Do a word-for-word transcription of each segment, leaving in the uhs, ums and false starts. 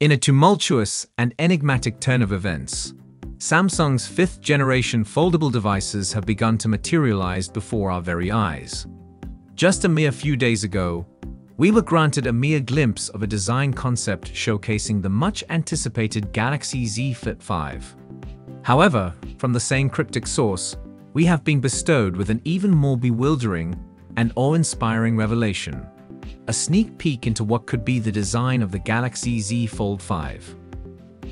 In a tumultuous and enigmatic turn of events, Samsung's fifth-generation foldable devices have begun to materialize before our very eyes. Just a mere few days ago, we were granted a mere glimpse of a design concept showcasing the much-anticipated Galaxy Z Flip five. However, from the same cryptic source, we have been bestowed with an even more bewildering and awe-inspiring revelation, a sneak peek into what could be the design of the Galaxy Z Fold five.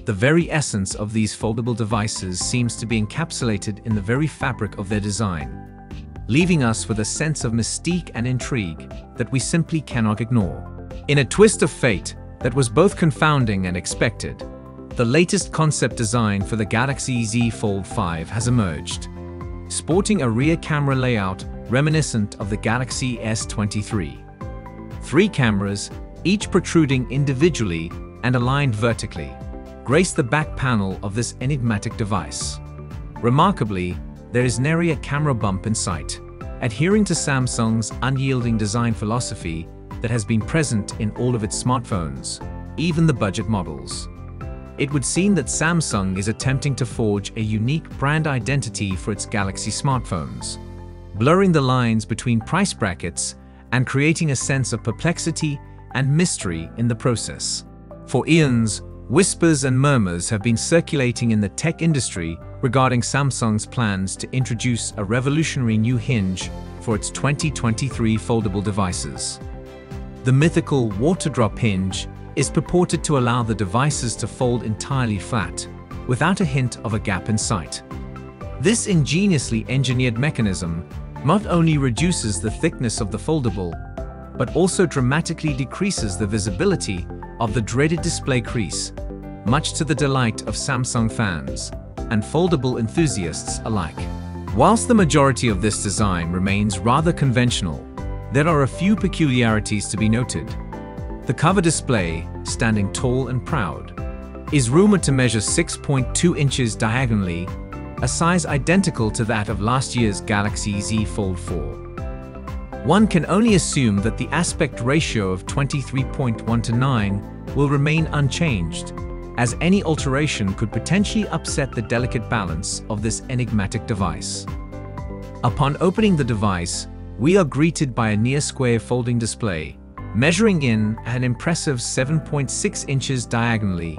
The very essence of these foldable devices seems to be encapsulated in the very fabric of their design, leaving us with a sense of mystique and intrigue that we simply cannot ignore. In a twist of fate that was both confounding and expected, the latest concept design for the Galaxy Z Fold five has emerged, sporting a rear camera layout reminiscent of the Galaxy S twenty-three. Three cameras, each protruding individually and aligned vertically, grace the back panel of this enigmatic device. Remarkably, there is nary a camera bump in sight, adhering to Samsung's unyielding design philosophy that has been present in all of its smartphones, even the budget models. It would seem that Samsung is attempting to forge a unique brand identity for its Galaxy smartphones, blurring the lines between price brackets and creating a sense of perplexity and mystery in the process. For eons, whispers and murmurs have been circulating in the tech industry regarding Samsung's plans to introduce a revolutionary new hinge for its twenty twenty-three foldable devices. The mythical water drop hinge is purported to allow the devices to fold entirely flat, without a hint of a gap in sight. This ingeniously engineered mechanism not only reduces the thickness of the foldable, but also dramatically decreases the visibility of the dreaded display crease, much to the delight of Samsung fans and foldable enthusiasts alike. Whilst the majority of this design remains rather conventional, there are a few peculiarities to be noted. The cover display, standing tall and proud, is rumored to measure six point two inches diagonally, a size identical to that of last year's Galaxy Z Fold four. One can only assume that the aspect ratio of twenty-three point one to nine will remain unchanged, as any alteration could potentially upset the delicate balance of this enigmatic device. Upon opening the device, we are greeted by a near-square folding display, measuring in an impressive seven point six inches diagonally,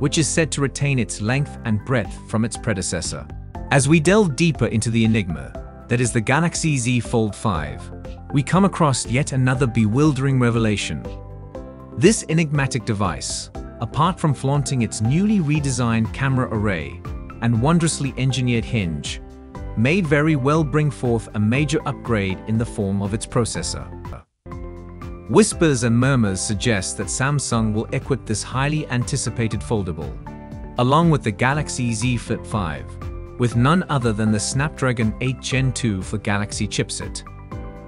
which is said to retain its length and breadth from its predecessor. As we delve deeper into the enigma that is the Galaxy Z Fold five, we come across yet another bewildering revelation. This enigmatic device, apart from flaunting its newly redesigned camera array and wondrously engineered hinge, may very well bring forth a major upgrade in the form of its processor. Whispers and murmurs suggest that Samsung will equip this highly anticipated foldable, along with the Galaxy Z Flip five, with none other than the Snapdragon eight gen two for Galaxy chipset,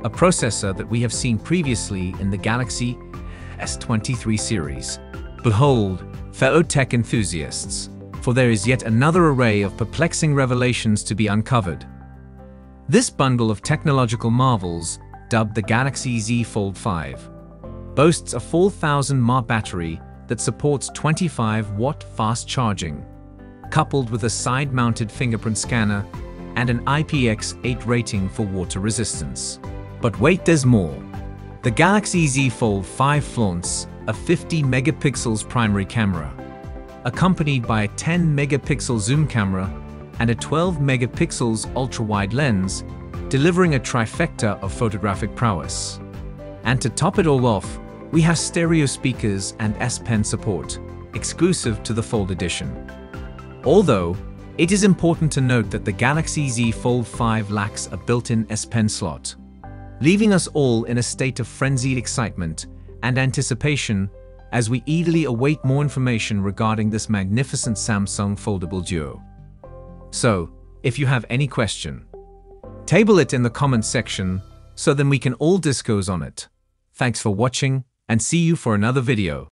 a processor that we have seen previously in the Galaxy S twenty-three series. Behold, fellow tech enthusiasts, for there is yet another array of perplexing revelations to be uncovered. This bundle of technological marvels, dubbed the Galaxy Z Fold five, boasts a four thousand milliamp hour battery that supports twenty-five watt fast charging, coupled with a side-mounted fingerprint scanner and an I P X eight rating for water resistance. But wait, there's more. The Galaxy Z Fold five flaunts a fifty megapixels primary camera, accompanied by a ten megapixel zoom camera and a twelve megapixels ultra-wide lens, delivering a trifecta of photographic prowess. And to top it all off, we have stereo speakers and S Pen support, exclusive to the Fold edition. Although, it is important to note that the Galaxy Z Fold five lacks a built-in S Pen slot, leaving us all in a state of frenzied excitement and anticipation as we eagerly await more information regarding this magnificent Samsung foldable duo. So, if you have any question, table it in the comments section so then we can all discuss on it. Thanks for watching and see you for another video.